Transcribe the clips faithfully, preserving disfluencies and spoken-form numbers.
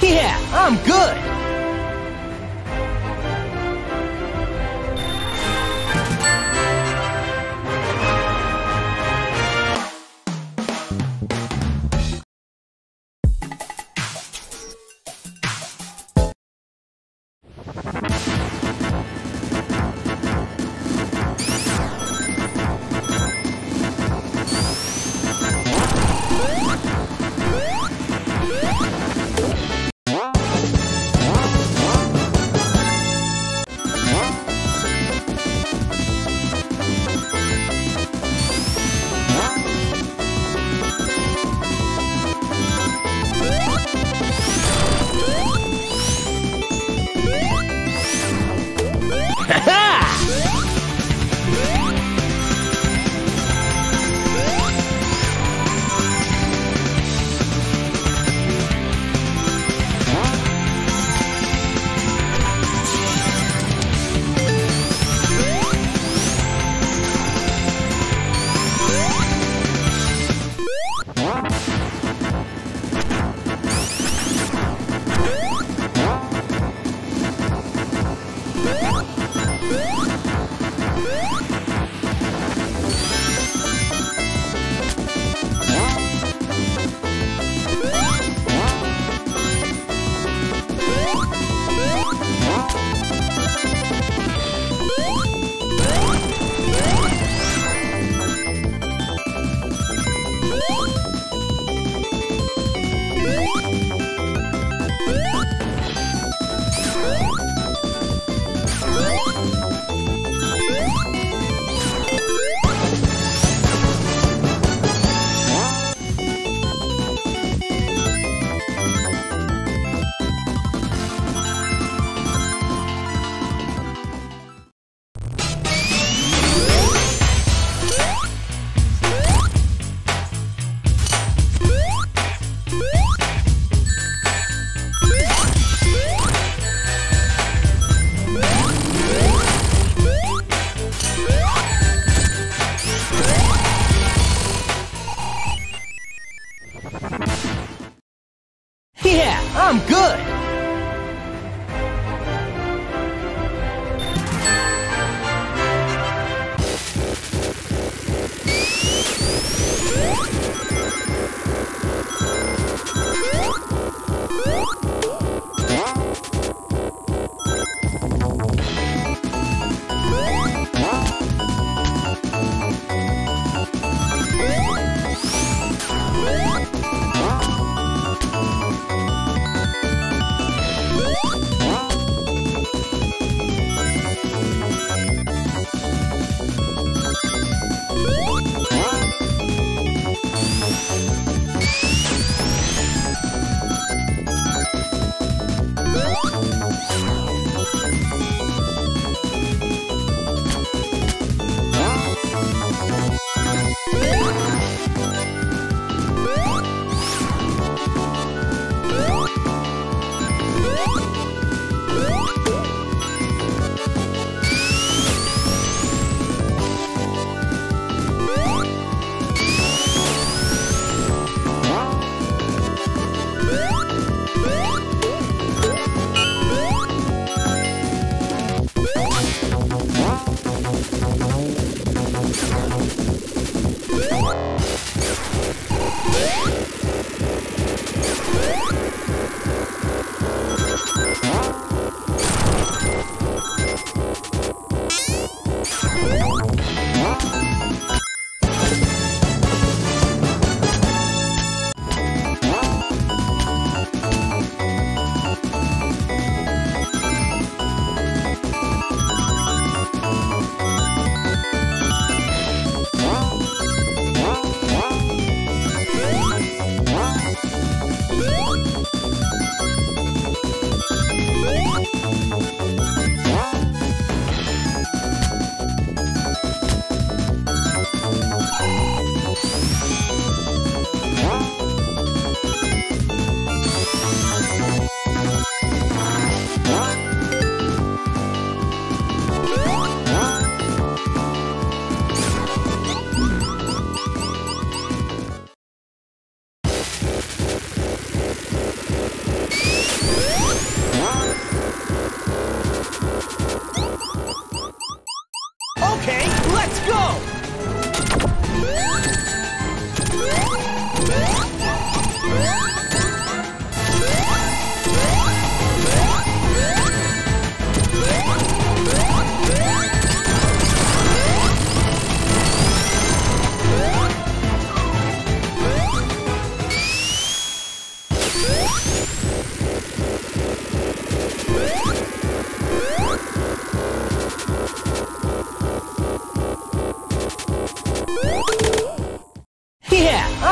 Yeah, I'm good.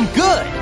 I'm good!